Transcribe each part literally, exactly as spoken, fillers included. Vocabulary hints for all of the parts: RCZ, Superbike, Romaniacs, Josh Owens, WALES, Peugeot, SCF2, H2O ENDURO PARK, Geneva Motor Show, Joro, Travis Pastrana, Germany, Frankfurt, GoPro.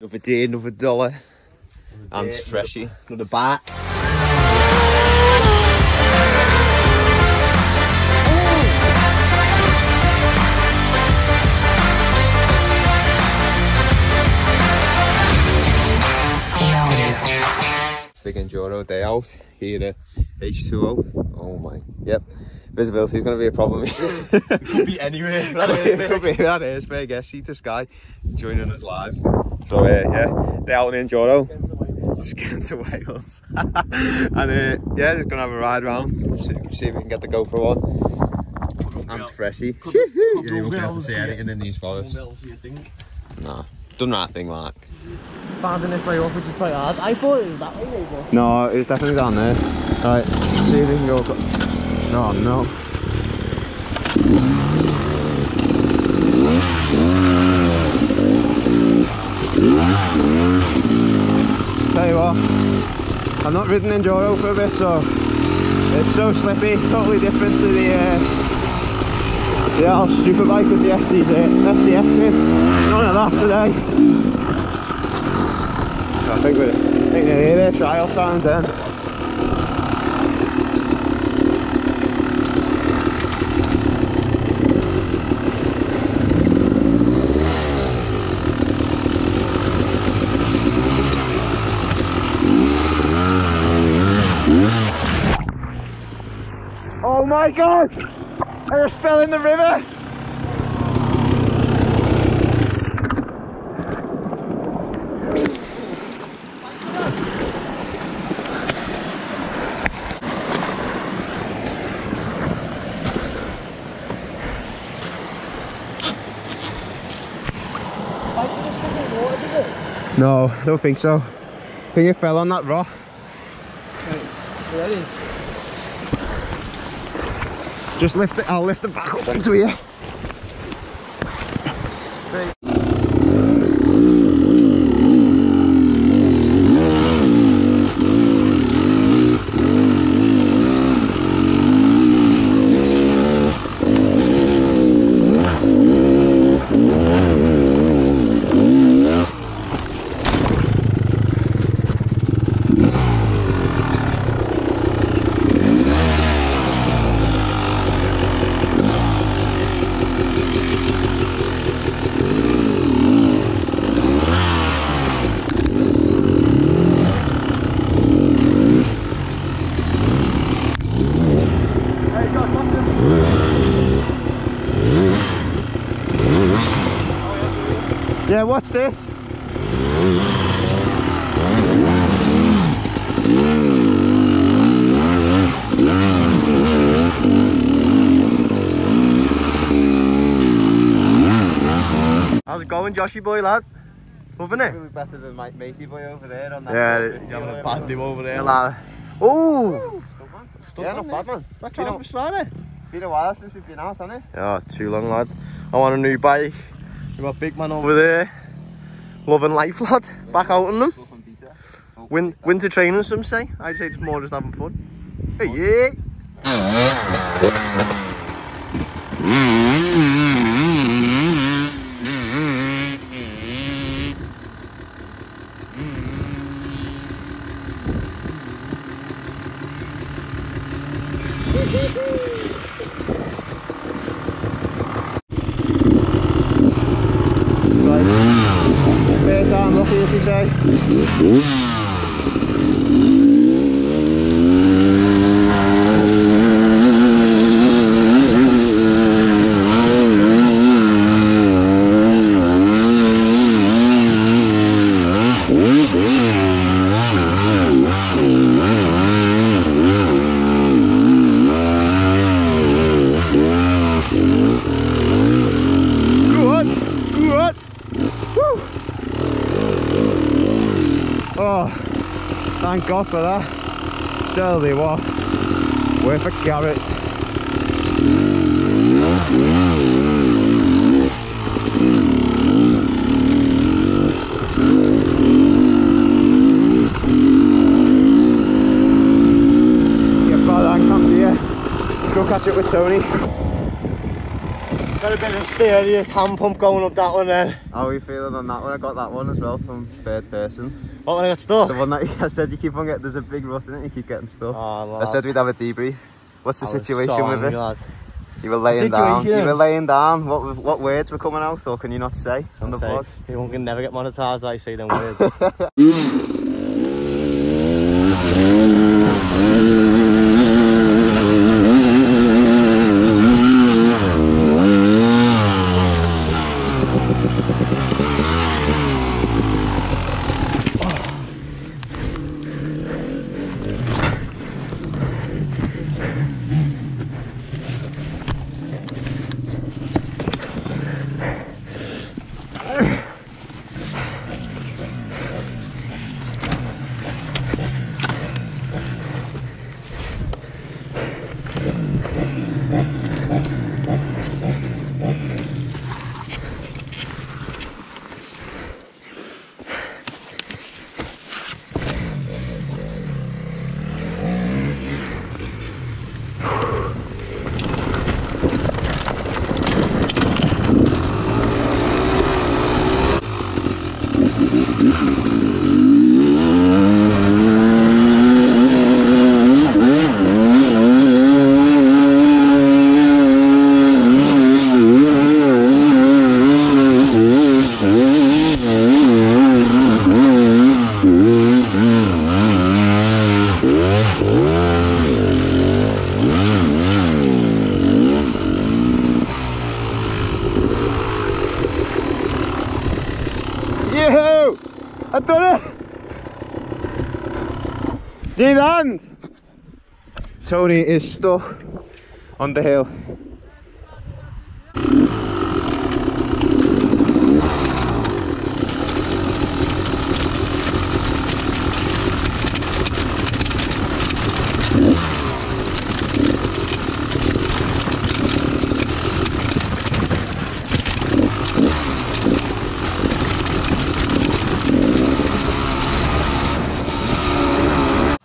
Another day, another dollar. And it's freshy. Another bite. Big enduro day out here at H two O. Oh my, yep. Visibility is going to be a problem. It could be anywhere. It could be that airspace, yes. See the sky joining us live. So uh, yeah, day out in Joro, scan to Wales, and uh, yeah, just gonna have a ride round, see, see if we can get the GoPro on. I'm freshy. Could, could you won't be able to see anything in these forests. Nah, done that thing like. Finding this way off, which is quite hard. I thought it was that way over. No, it's definitely down there. Alright, see if we can go up. No, no. Tell you what, I've not ridden enduro for a bit, so it's so slippy, totally different to the uh, the old Superbike with the S C F two. None of that today. I think we're, I think they hear their trial sounds then. Oh my God! I just fell in the river! No, I don't think so. I think it fell on that rock. Ready? Just lift it, I'll lift it back up into you. Yeah, watch this. How's it going, Joshy boy, lad? Loving it? Probably better than my matey boy over there on that. Yeah, it, you're having a bad do over there, lad. Oh! Yeah, not bad, man. That's Travis Pastrana. Been a while since we've been out, hasn't it? Yeah, too long, lad. I want a new bike. You've got big man over there, loving life, lad. Back out on them. Win winter training, some say. I'd say it's more just having fun. Hey, yeah. Thank God for that. Tell you what, worth a carrot. Get far down, come to you. Let's go catch up with Tony. Got a bit of serious hand pump going up that one then. How are you feeling on that one? I got that one as well from third person. What, when I got stuck? The one that you, I said you keep on getting, there's a big rut in it, you keep getting stuck. Oh, I said we'd have a debrief. What's the I situation so with it? Lad. You were laying down. You were laying down. What what words were coming out, or can you not say on the vlog? You won't never get monetized. I say them words. I've done it! The land! Tony is stuck on the hill.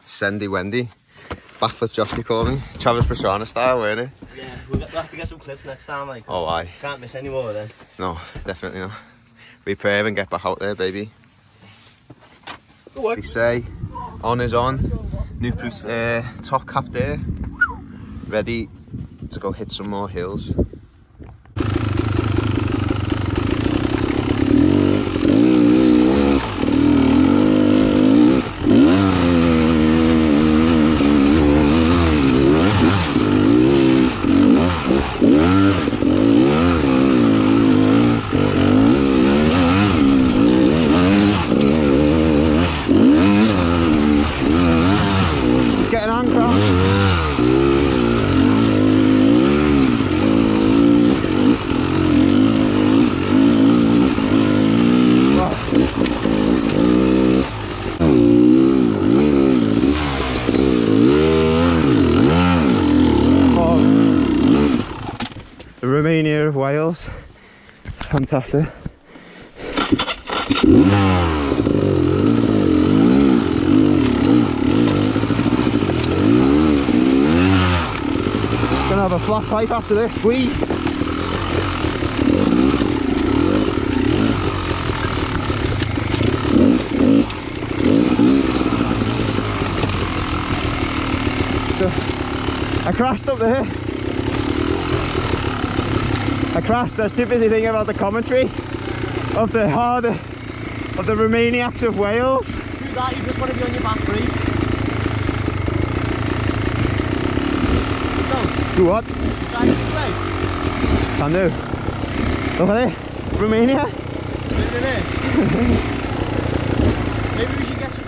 Sendy Wendy, backflip Josh they call me, Travis Pastrana style, weren't it? Yeah, we'll, get, we'll have to get some clips next time, like. Oh aye. Can't miss any more then. No, definitely not. Repair and get back out there, baby. Good work. They say, on is on, new proof, uh, top cap there, ready to go hit some more hills. Romania of Wales, fantastic. Gonna have a flat pipe after this week. So, I crashed up the hill. I crashed, I was too busy thinking about the commentary of the hard, of the Romaniacs of Wales. Do that, you just want to be on your back brake. Do what? Can do. Look at it, Romania. Maybe we should get some...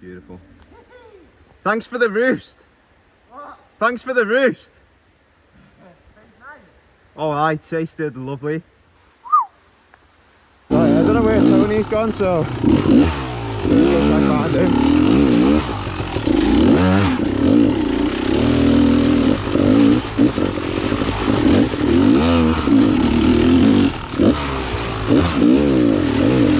Beautiful. Thanks for the roost. What? Thanks for the roost. Oh, I tasted lovely. Right, I don't know where Tony's gone, so I can't do. I can't do.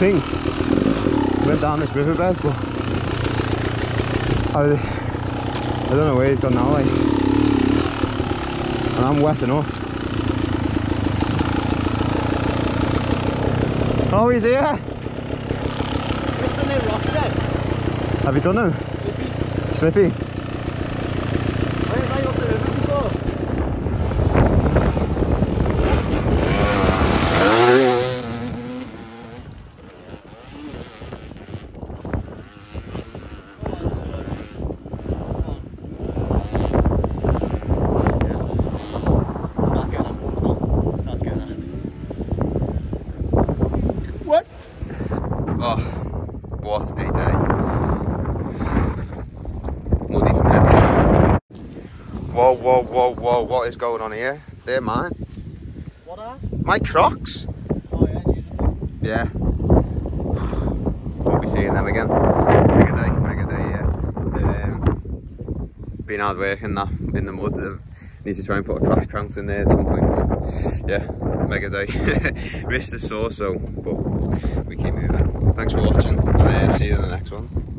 thing. Went down this riverbank, but I, I don't know where it's gone now, like, and I'm wet enough. Oh, he's here! We've done it rock then. Have you done them? Slippy. Slippy? Whoa, whoa, whoa, whoa, what is going on here? They're mine. What are? My Crocs. Oh yeah, use them. Yeah. Won't be seeing them again. Mega day, mega day, yeah. Um, been hard working that in the mud. Uh, need to try and put a crash crank in there at some point. But yeah, mega day. Wrist is sore, so, but we keep moving. Thanks for watching, and uh, see you in the next one.